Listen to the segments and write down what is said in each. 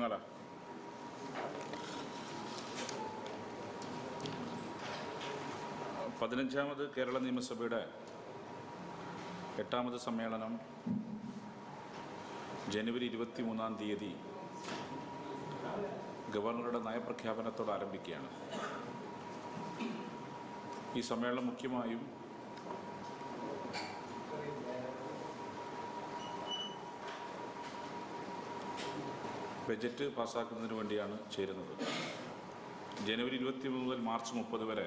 തുടങ്ങാലോ. പതിനഞ്ചാമത് കേരള നിയമസഭയുടെ എട്ടാമത് സമ്മേളനം ജനുവരി 23 ഗവർണറുടെ നയപ്രഖ്യാപനത്തോട് ആരംഭിക്കുകയാണ്. ഈ സമ്മേളനം മുഖ്യമായും ബജറ്റ് പാസ്സാക്കുന്നതിന് വേണ്ടിയാണ് ചേരുന്നത്. ജനുവരി 23 മുതൽ മാർച്ച് 30 വരെ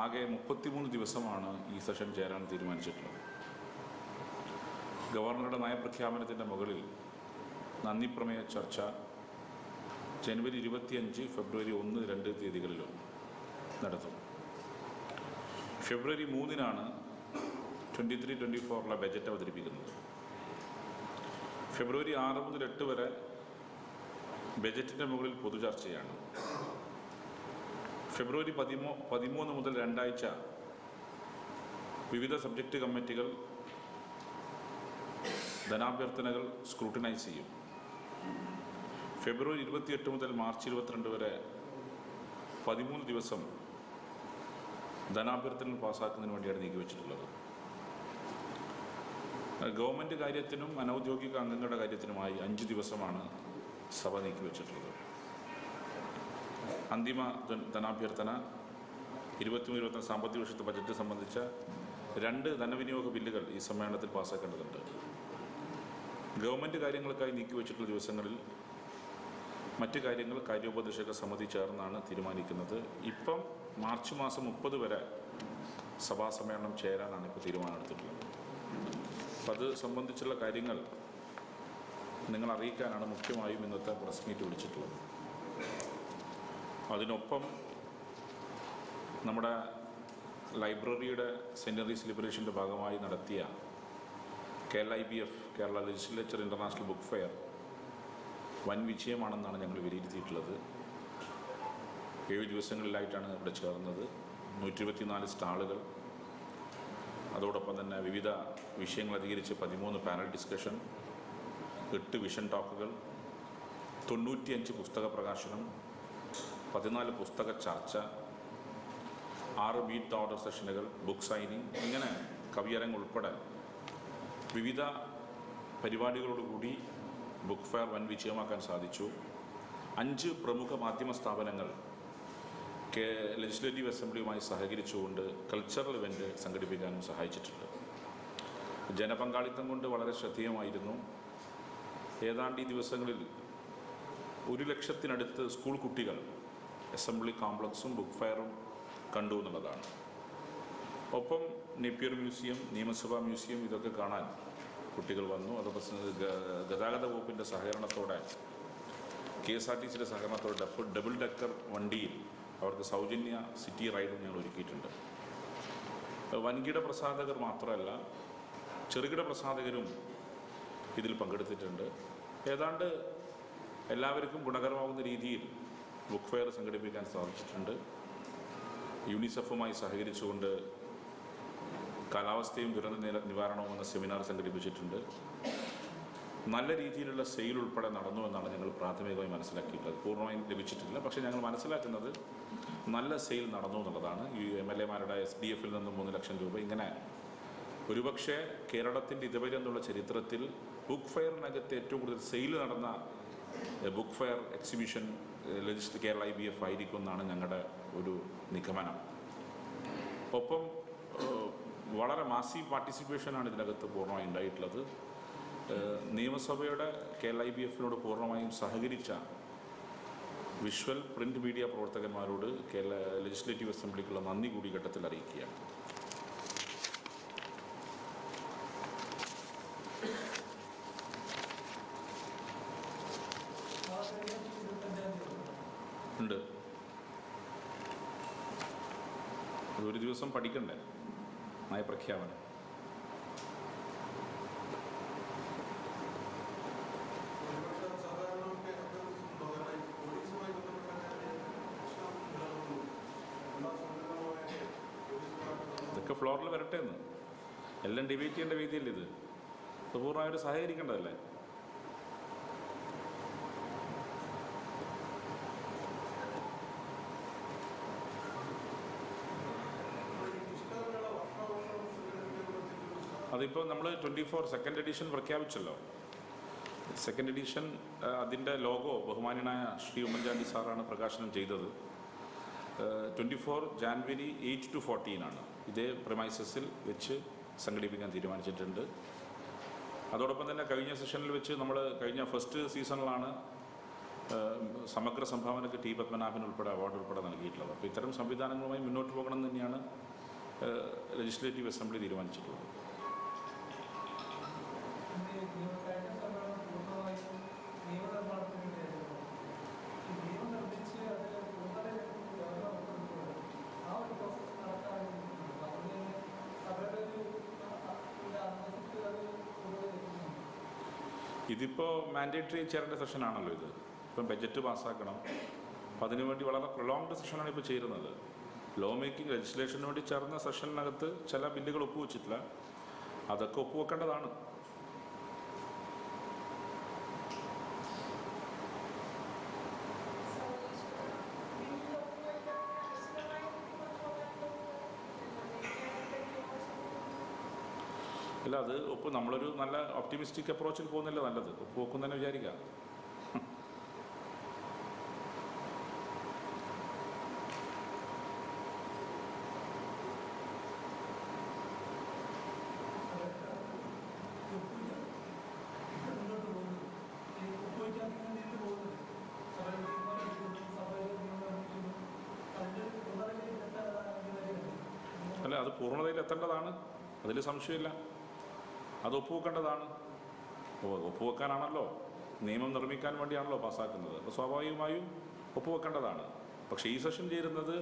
ആകെ 33 ദിവസമാണ് ഈ സെഷൻ ചേരാൻ തീരുമാനിച്ചിട്ടുള്ളത്. ഗവർണറുടെ നയപ്രഖ്യാപനത്തിൻ്റെ മുകളിൽ നന്ദിപ്രമേയ ചർച്ച ജനുവരി 25, ഫെബ്രുവരി 1, 2 തീയതികളിലും നടത്തും. ഫെബ്രുവരി 3 23-24 ബജറ്റ് അവതരിപ്പിക്കുന്നത്. ഫെബ്രുവരി 6 മുതൽ 8 വരെ ബജറ്റിൻ്റെ മുകളിൽ പൊതുചർച്ചയാണ്. ഫെബ്രുവരി 13 മുതൽ രണ്ടാഴ്ച വിവിധ സബ്ജക്റ്റ് കമ്മിറ്റികൾ ധനാഭ്യർത്ഥനകൾ സ്ക്രൂട്ടിനൈസ് ചെയ്യും. ഫെബ്രുവരി 28 മുതൽ മാർച്ച് 22 വരെ 13 ദിവസം ധനാഭ്യർത്ഥനകൾ പാസ്സാക്കുന്നതിന് വേണ്ടിയാണ് നീക്കിവെച്ചിട്ടുള്ളത്. ഗവൺമെൻറ് കാര്യത്തിനും അനൗദ്യോഗിക അംഗങ്ങളുടെ കാര്യത്തിനുമായി 5 ദിവസമാണ് സഭ നീക്കിവെച്ചിട്ടുള്ളത്. അന്തിമ ധനാഭ്യർത്ഥന 2020-21 സാമ്പത്തിക വർഷത്തെ ബജറ്റ് സംബന്ധിച്ച 2 ധനവിനിയോഗ ബില്ലുകൾ ഈ സമ്മേളനത്തിൽ പാസ്സാക്കേണ്ടതുണ്ട്. ഗവൺമെൻറ് കാര്യങ്ങൾക്കായി നീക്കിവെച്ചിട്ടുള്ള ദിവസങ്ങളിൽ മറ്റ് കാര്യങ്ങൾ കാര്യോപദേശക സമിതി ചേർന്നാണ് തീരുമാനിക്കുന്നത്. ഇപ്പം മാർച്ച് 30 വരെ സഭാസമ്മേളനം ചേരാനാണ് ഇപ്പോൾ തീരുമാനമെടുത്തിട്ടുള്ളത്. അത് സംബന്ധിച്ചുള്ള കാര്യങ്ങൾ നിങ്ങൾ അറിയിക്കാനാണ് മുഖ്യമായും ഇന്നത്തെ പ്രസ് മീറ്റ് വിളിച്ചിട്ടുള്ളത്. അതിനൊപ്പം നമ്മുടെ ലൈബ്രറിയുടെ സെൻറ്ററി സെലിബ്രേഷൻ്റെ ഭാഗമായി നടത്തിയ KLIBF Kerala legislature international book fair വൻ വിജയമാണെന്നാണ് ഞങ്ങൾ വിലയിരുത്തിയിട്ടുള്ളത്. 7 ദിവസങ്ങളിലായിട്ടാണ് ഇവിടെ ചേർന്നത്. 124 സ്റ്റാളുകൾ, അതോടൊപ്പം തന്നെ വിവിധ വിഷയങ്ങൾ അധികരിച്ച് 13 പാനൽ ഡിസ്കഷൻ, 8 വിഷൻ ടോക്കുകൾ, 95 പുസ്തക പ്രകാശനം, 14 പുസ്തക ചർച്ച, 6 മീറ്റ് ദ ഓർഡർ സെഷനുകൾ, ബുക്ക് സൈനിങ്, ഇങ്ങനെ കവിയരങ്ങ് ഉൾപ്പെടെ വിവിധ പരിപാടികളോടുകൂടി ബുക്ക് ഫെയർ വൻ വിജയമാക്കാൻ സാധിച്ചു. 5 പ്രമുഖ മാധ്യമ സ്ഥാപനങ്ങൾ ലെജിസ്ലേറ്റീവ് അസംബ്ലിയുമായി സഹകരിച്ചുകൊണ്ട് കൾച്ചറൽ ഇവൻ്റ് സംഘടിപ്പിക്കാനും സഹായിച്ചിട്ടുണ്ട്. ജനപങ്കാളിത്തം കൊണ്ട് വളരെ ശ്രദ്ധേയമായിരുന്നു. ഏതാണ്ട് ഈ ദിവസങ്ങളിൽ 1 ലക്ഷത്തിനടുത്ത് സ്കൂൾ കുട്ടികൾ അസംബ്ലി കോംപ്ലക്സും ബുക്ക് ഫെയറും കണ്ടു എന്നുള്ളതാണ്. ഒപ്പം നേപ്പിയർ മ്യൂസിയം, നിയമസഭാ മ്യൂസിയം, ഇതൊക്കെ കാണാൻ കുട്ടികൾ വന്നു. അതോടൊപ്പം ഗതാഗത വകുപ്പിൻ്റെ സഹകരണത്തോടെ, KSRTCയുടെ സഹകരണത്തോടെ ഡബിൾ ഡെക്കർ വണ്ടിയിൽ അവർക്ക് സൗജന്യ സിറ്റി റൈഡും ഞങ്ങൾ ഒരുക്കിയിട്ടുണ്ട്. വൻകിട പ്രസാധകർ മാത്രമല്ല, ചെറുകിട പ്രസാധകരും ഇതിൽ പങ്കെടുത്തിട്ടുണ്ട്. ഏതാണ്ട് എല്ലാവർക്കും ഗുണകരമാകുന്ന രീതിയിൽ ബുക്ക് ഫെയർ സംഘടിപ്പിക്കാൻ സാധിച്ചിട്ടുണ്ട്. UNICEF-ഉമായി സഹകരിച്ചുകൊണ്ട് കാലാവസ്ഥയും ദുരന്ത നിവാരണവും എന്ന സെമിനാർ സംഘടിപ്പിച്ചിട്ടുണ്ട്. നല്ല രീതിയിലുള്ള സെയിൽ ഉൾപ്പെടെ നടന്നു എന്നാണ് ഞങ്ങൾ പ്രാഥമികമായി മനസ്സിലാക്കിയിട്ടുള്ളത്. പൂർണ്ണമായും ലഭിച്ചിട്ടില്ല, പക്ഷേ ഞങ്ങൾ മനസ്സിലാക്കുന്നത് നല്ല സെയിൽ നടന്നു എന്നുള്ളതാണ്. ഈ MLA-മാരുടെ SDF-ൽ നിന്നും 3 ലക്ഷം രൂപ, ഇങ്ങനെ ഒരുപക്ഷെ കേരളത്തിൻ്റെ ഇതുവരെ എന്നുള്ള ചരിത്രത്തിൽ ബുക്ക് ഫെയറിനകത്ത് ഏറ്റവും കൂടുതൽ സെയിൽ നടന്ന ബുക്ക് ഫെയർ എക്സിബിഷൻ KLIBF ആയിരിക്കും എന്നാണ് ഞങ്ങളുടെ ഒരു നിഗമനം. ഒപ്പം വളരെ മാസീവ് പാർട്ടിസിപ്പേഷനാണ് ഇതിനകത്ത് പൂർണ്ണമായി ഉണ്ടായിട്ടുള്ളത്. നിയമസഭയുടെ KLIBF-നോട് പൂർണ്ണമായും സഹകരിച്ച വിഷ്വൽ പ്രിൻ്റ് മീഡിയ പ്രവർത്തകന്മാരോട് കേരള ലെജിസ്ലേറ്റീവ് അസംബ്ലിക്കുള്ള നന്ദി കൂടി ഘട്ടത്തിൽ അറിയിക്കുകയാണ്. ഉണ്ട്, ഒരു ദിവസം പഠിക്കണ്ടേ നയപ്രഖ്യാപനം? ഇതൊക്കെ ഫ്ലോറിൽ വരട്ടെ എന്ന് എല്ലാം ഡിബേറ്റ് ചെയ്യേണ്ട രീതിയല്ലേ ഇത്? പൂർണ്ണമായിട്ട് സഹകരിക്കേണ്ടതല്ലേ? അതിപ്പോൾ നമ്മൾ 24 സെക്കൻഡ് എഡിഷൻ പ്രഖ്യാപിച്ചല്ലോ. സെക്കൻഡ് എഡിഷൻ അതിൻ്റെ ലോഗോ ബഹുമാന്യനായ ശ്രീ ഉമ്മൻചാണ്ടി സാറാണ് പ്രകാശനം ചെയ്തത്. 24 ജാനുവരി 8 to 14 ആണ് ഇതേ പ്രമൈസസിൽ വെച്ച് സംഘടിപ്പിക്കാൻ തീരുമാനിച്ചിട്ടുണ്ട്. അതോടൊപ്പം തന്നെ കഴിഞ്ഞ സെഷനിൽ വെച്ച് നമ്മൾ കഴിഞ്ഞ ഫസ്റ്റ് സീസണിലാണ് സമഗ്ര സംഭാവനയ്ക്ക് ടി പത്മനാഭൻ ഉൾപ്പെടെ അവാർഡ് ഉൾപ്പെടെ നൽകിയിട്ടുള്ളത്. അപ്പോൾ ഇത്തരം സംവിധാനങ്ങളുമായി മുന്നോട്ട് പോകണം തന്നെയാണ് ലെജിസ്ലേറ്റീവ് അസംബ്ലി തീരുമാനിച്ചിട്ടുള്ളത്. ഇതിപ്പോൾ മാൻഡേറ്ററി ചെയറിൻ്റെ സെഷനാണല്ലോ ഇത്. ഇപ്പം ബഡ്ജറ്റ് പാസ്സാക്കണം, അപ്പം അതിനുവേണ്ടി വളരെ പ്രൊലോങ്ഡ് സെഷനാണ് ഇപ്പോൾ ചേരുന്നത്. ലോ മേക്കിംഗ് ലെജിസ്ലേഷന് വേണ്ടി ചേർന്ന സെഷനകത്ത് ചില ബില്ലുകൾ ഒപ്പുവെച്ചിട്ടില്ല, അതൊക്കെ ഒപ്പുവെക്കേണ്ടതാണ്. അല്ല, അത് ഒപ്പം നമ്മളൊരു നല്ല ഓപ്റ്റിമിസ്റ്റിക് അപ്രോച്ചിൽ പോകുന്നില്ല, നല്ലത് ഒപ്പുവെക്കും തന്നെ വിചാരിക്കാം. അല്ല, അത് പൂർണ്ണതയിൽ എത്തേണ്ടതാണ്, അതിൽ സംശയമില്ല. അത് ഒപ്പുവെക്കേണ്ടതാണ്. ഒപ്പുവെക്കാനാണല്ലോ, നിയമം നിർമ്മിക്കാൻ വേണ്ടിയാണല്ലോ പാസ്സാക്കുന്നത്. അപ്പോൾ സ്വാഭാവികമായും ഒപ്പുവെക്കേണ്ടതാണ്. പക്ഷേ ഈ സെഷൻ ചേരുന്നത്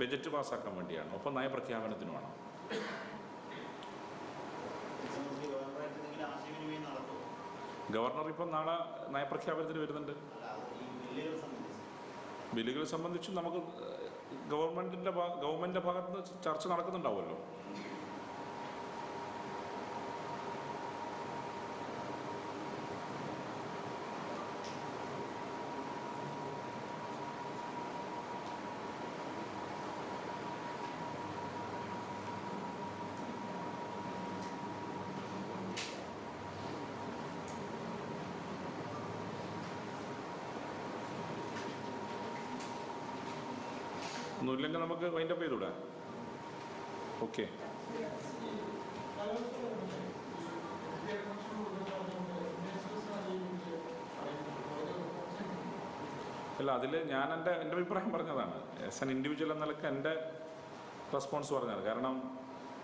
ബഡ്ജറ്റ് പാസ്സാക്കാൻ വേണ്ടിയാണ്, ഒപ്പം നയപ്രഖ്യാപനത്തിനുമാണ്. ഗവർണർ ഇപ്പം നാളെ നയപ്രഖ്യാപനത്തിന് വരുന്നുണ്ട്. ബില്ലുകളെ സംബന്ധിച്ചും നമുക്ക് ഗവൺമെൻറ്റിൻ്റെ ഭാഗത്ത് നിന്ന് ചർച്ച നടക്കുന്നുണ്ടാവുമല്ലോ. ഒന്നുമില്ലെങ്കിൽ നമുക്ക് വൈൻഡപ്പ് ചെയ്തൂടാ? ഓക്കെ, അല്ല അതിൽ ഞാൻ എൻ്റെ അഭിപ്രായം പറഞ്ഞതാണ്. ആസ് ആൻ ഇൻഡിവിജ്വൽ എന്ന നിലയ്ക്ക് എൻ്റെ റെസ്പോൺസ് പറഞ്ഞതാണ്. കാരണം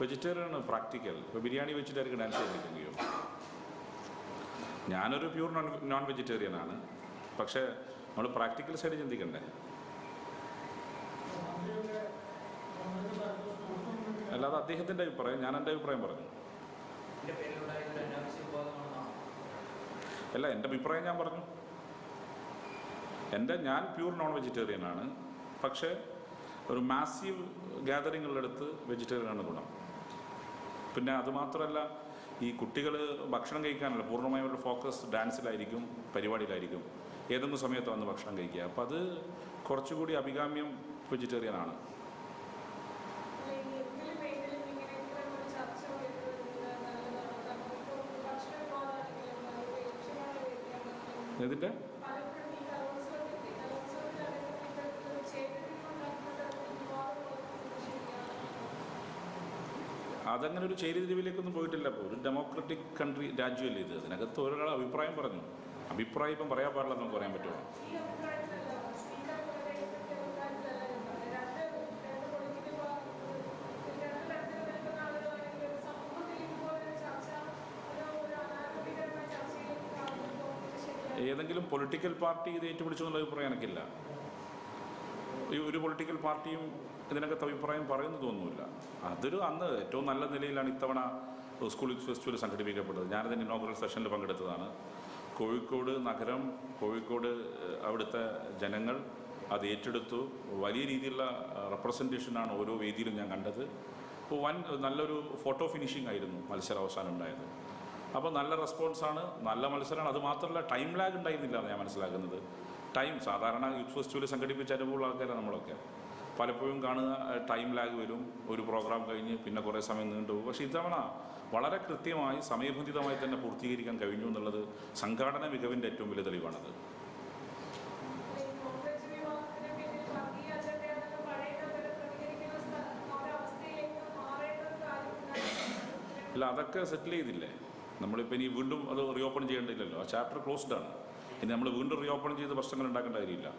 വെജിറ്റേറിയൻ ആണ് പ്രാക്ടിക്കൽ. ഇപ്പോൾ ബിരിയാണി വെച്ചിട്ട് ആയിരിക്കും ഡാൻസ് ചെയ്തിരിക്കുകയോ. ഞാനൊരു പ്യൂർ നോൺ വെജിറ്റേറിയൻ ആണ്, പക്ഷേ നമ്മൾ പ്രാക്ടിക്കൽ സൈഡ് ചിന്തിക്കണ്ടേ? അല്ലാതെ അദ്ദേഹത്തിൻ്റെ അഭിപ്രായം, ഞാൻ എൻ്റെ അഭിപ്രായം പറഞ്ഞു. അല്ല, എൻ്റെ അഭിപ്രായം ഞാൻ പറഞ്ഞു. ഞാൻ പ്യൂർ നോൺ വെജിറ്റേറിയൻ ആണ്, പക്ഷേ ഒരു മാസീവ് ഗ്യാതറിങ്ങുള്ളടുത്ത് വെജിറ്റേറിയൻ ആണ് ഗുണം. പിന്നെ അതുമാത്രമല്ല, ഈ കുട്ടികൾ ഭക്ഷണം കഴിക്കാനല്ല, പൂർണ്ണമായും അവരുടെ ഫോക്കസ് ഡാൻസിലായിരിക്കും, പരിപാടിയിലായിരിക്കും. ഏതെങ്കിലും സമയത്ത് വന്ന് ഭക്ഷണം കഴിക്കുക. അപ്പം അത് കുറച്ചുകൂടി അഭികാമ്യം വെജിറ്റേറിയൻ ആണ്. ഇതിൻ്റെ അതങ്ങനെ ഒരു ചേരിതിരിവിലേക്കൊന്നും പോയിട്ടില്ല. ഇപ്പോൾ ഒരു ഡെമോക്രാറ്റിക് കൺട്രി, രാജ്യമല്ലേ ഇത്. അതിനകത്ത് ഒരാൾ അഭിപ്രായം പറഞ്ഞു. അഭിപ്രായം ഇപ്പം പറയാൻ പാടില്ല നമുക്ക് പറയാൻ പറ്റുമോ? ഏതെങ്കിലും പൊളിറ്റിക്കൽ പാർട്ടി ഇത് ഏറ്റുപിടിച്ചു എന്നുള്ള അഭിപ്രായം എനിക്കില്ല. ഈ ഒരു പൊളിറ്റിക്കൽ പാർട്ടിയും ഇതിനകത്ത് അഭിപ്രായം പറയുന്നു തോന്നുന്നില്ല. അതൊരു അന്ന് ഏറ്റവും നല്ല നിലയിലാണ് ഇത്തവണ സ്കൂൾ ഫെസ്റ്റിവൽ സംഘടിപ്പിക്കപ്പെട്ടത്. ഞാനതിൻ്റെ ഇനോഗ്രൽ സെഷനിൽ പങ്കെടുത്തതാണ്. കോഴിക്കോട് നഗരം, കോഴിക്കോട് അവിടുത്തെ ജനങ്ങൾ അത് ഏറ്റെടുത്തു. വലിയ രീതിയിലുള്ള റെപ്രസെൻറ്റേഷനാണ് ഓരോ വേദിയിലും ഞാൻ കണ്ടത്. അപ്പോൾ നല്ലൊരു ഫോട്ടോ ഫിനിഷിംഗ് ആയിരുന്നു മത്സരം അവസാനം ഉണ്ടായത്. അപ്പോൾ നല്ല റെസ്പോൺസാണ്, നല്ല മത്സരമാണ്. അതുമാത്രമല്ല, ടൈം ലാഗ് ഉണ്ടായിരുന്നില്ല എന്ന് ഞാൻ മനസ്സിലാക്കുന്നത്. time Sadharana Youth Festival Sangatipichatable Alcaramoloca. Palapum Gana time lag Vidum, Uru program Gavin, Pinakora Saman do Shitavana, Valara Kritima, Same Puntitamite and Purti and Gavin, the other Sankatana became dead to military one another. Ladaka settled the Namapeni window other reopened the chapter closed down. In the window reopened the Western and Dagan Dairila.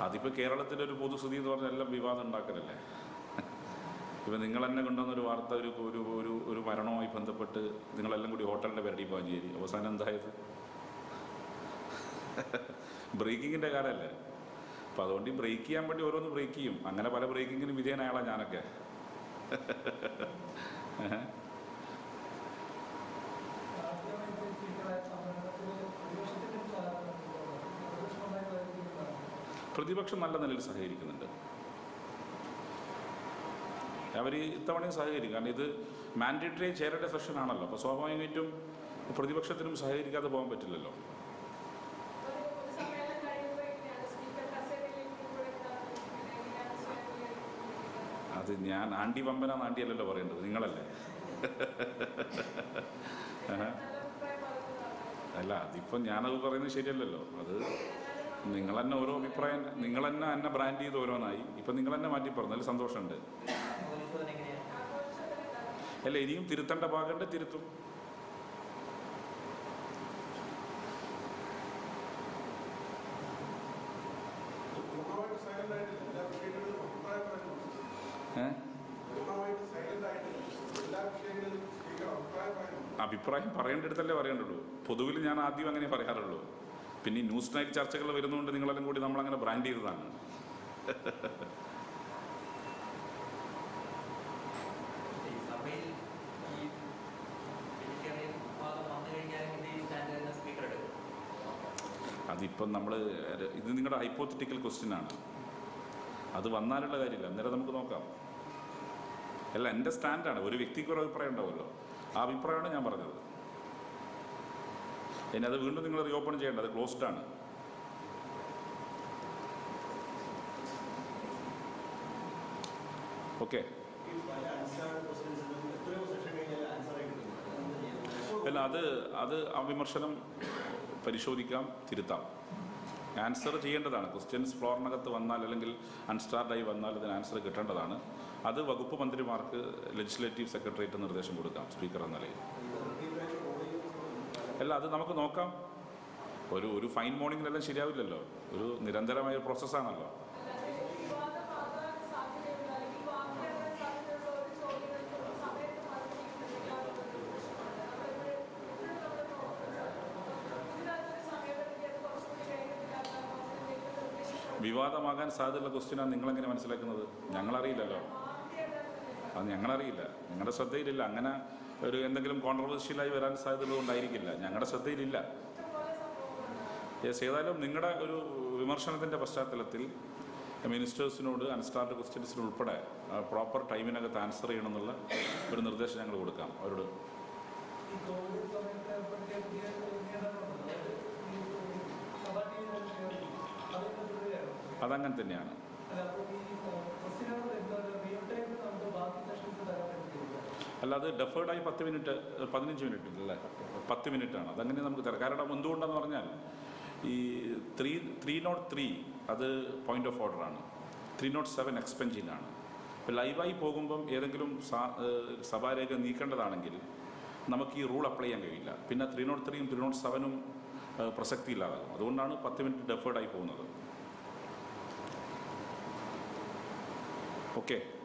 Adipa Kerala Pudusuddhi or Ella Viva and Dakarele. Even England and Gondana Varta, Marano, I Pantha, but the Language Hotel never debated. Was an breaking in the Garale. Padoni breakium, but you don't break him. I'm going to break him within Alajanaka. Production Malan is a Hiri calendar. Every town is a Hiri, and either mandatory chair at a session analog. So, I'm going to production Sahiri got the bomb at Lillo. Andy Bamban and Andy Lever in the Ningala. The Punyana over in the shaded little. Ningalano, Ningalana and a brandy, the Orona, if Ningalana Mati Pernal Sando Sunday. A lady, Tirutanda Bagan, Tiritu. Prime parented the Leverendo, Podulian Adi and Paracaro. Penny Newsnight Church, we don't think I'll go to the Manga brandy run. Adipa number isn't a hypothetical question. Adavana Ladilla, Neradamuka. I'll understand that very victorial prime dollar. I will pray on a number. Another window thing reopened and another closed down. Okay. Well, other Avimarshanam Perishodikam, Tirita. Answer the end of the questions, Flornagat, Vanna, Langil, and Star Dive, Vanna, then answer the Katandana. Other Vagupu Mandri Mark, Legislative Secretary, and the relation to the Speaker on the lay. Ella, the Namakonoka, or you find morning relation, Shiriavillo, Nirandara, my process on law. Vivada Magan Sadala Costina and England and select another Yangalari Lella and Yangarilla, Yangara Sade Langana, and the Grim controversy live and Sadal Larigilla, Yangara Sade Lilla. Yes, I love Ningada Vimershana than the Pastalatil, a minister's in order and start the questions to Ulpada, a proper time in a answer in another, but another Yangal would come. Adangantaniana. Another deferred I Pathaminate Pathaminitana. Then Karada Mundunda Nornal. 303 other point of order. 307 expansion. Live Pogumbum, Eregulum Sabarega Nikandanangil. Namaki rule applying Villa. Pina 303 and 307 Prosectila. Donano Pathaminate deferred I Ponada. Okay.